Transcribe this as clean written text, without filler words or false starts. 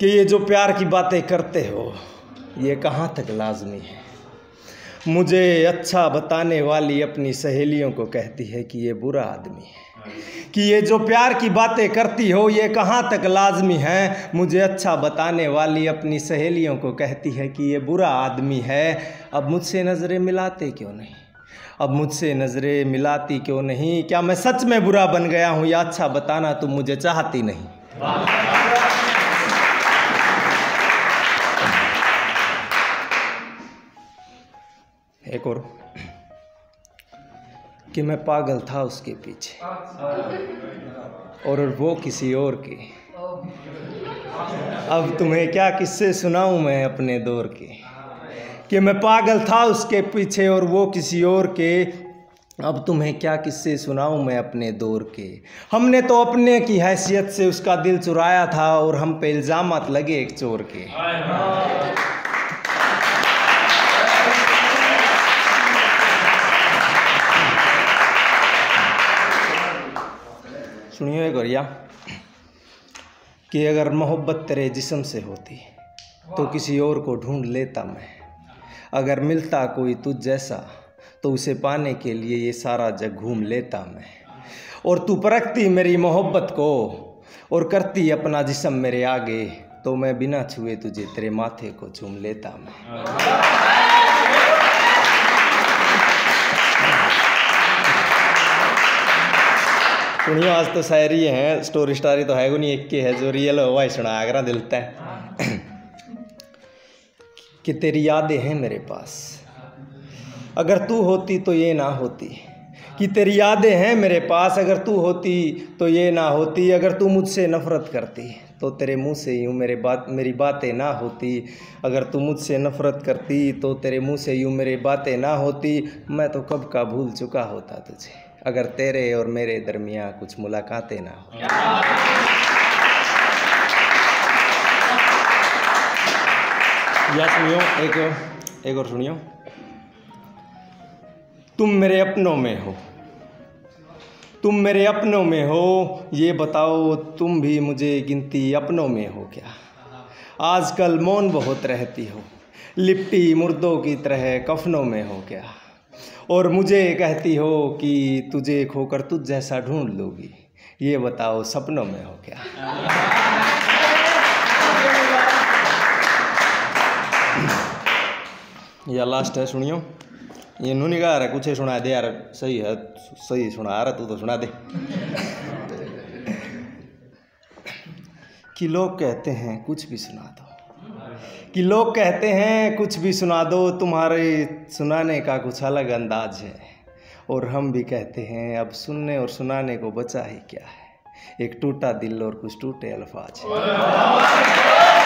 कि ये जो प्यार की बातें करते हो ये कहाँ तक लाजमी है। मुझे अच्छा बताने वाली अपनी सहेलियों को कहती है कि ये बुरा आदमी है, कि ये जो प्यार की बातें करती हो ये कहाँ तक लाजमी है। मुझे अच्छा बताने वाली अपनी सहेलियों को कहती है कि ये बुरा आदमी है। अब मुझसे नज़रें मिलाते क्यों नहीं, अब मुझसे नज़रें मिलाती क्यों नहीं। क्या मैं सच में बुरा बन गया हूँ या अच्छा बताना तुम मुझे चाहती नहीं। एक और कि मैं पागल था उसके पीछे और वो किसी और के। अब तुम्हें क्या किस्से सुनाऊं मैं अपने दौर के, कि मैं पागल था उसके पीछे और वो किसी और के। अब तुम्हें क्या किस्से सुनाऊं मैं अपने दौर के। हमने तो अपने की हैसियत से उसका दिल चुराया था और हम पे इल्ज़ामात लगे एक चोर के। सुनियो एक गरिया कि अगर मोहब्बत तेरे जिस्म से होती तो किसी और को ढूंढ लेता मैं। अगर मिलता कोई तुझ जैसा तो उसे पाने के लिए ये सारा जग घूम लेता मैं। और तू परखती मेरी मोहब्बत को और करती अपना जिस्म मेरे आगे तो मैं बिना छुए तुझे तेरे माथे को चूम लेता मैं। सुनियो आज तो शायरी है, स्टोरी स्टारी तो है को नहीं, एक की है जो रियल हो वही सुना आगरा दिलता है। कि तेरी यादें हैं मेरे पास, अगर तू होती तो ये ना होती। कि तेरी यादें हैं मेरे पास, अगर तू होती तो ये ना होती। अगर तू मुझसे नफरत करती तो तेरे मुंह से यूँ मेरी बातें ना होती। अगर तू मुझसे नफरत करती तो तेरे मुंह से यूँ मेरी बातें ना होती। मैं तो कब का भूल चुका होता तुझे, अगर तेरे और मेरे दरमिया कुछ मुलाकातें ना हो। या सुनियो एक और सुनियो। तुम मेरे अपनों में हो, तुम मेरे अपनों में हो। ये बताओ तुम भी मुझे गिनती अपनों में हो क्या। आजकल मौन बहुत रहती हो, लिपटी मुर्दों की तरह कफनों में हो क्या। और मुझे कहती हो कि तुझे खोकर तुझ जैसा ढूंढ लूँगी, ये बताओ सपनों में हो क्या। या लास्ट है सुनियो, ये नू निकाह रहा कुछ सुना दे यार, सही है सही सुना रहा तू तो सुना दे। कि लोग कहते हैं कुछ भी सुना दो, कि लोग कहते हैं कुछ भी सुना दो। तुम्हारे सुनाने का कुछ अलग अंदाज है और हम भी कहते हैं अब सुनने और सुनाने को बचा ही क्या है। एक टूटा दिल और कुछ टूटे अल्फाज है।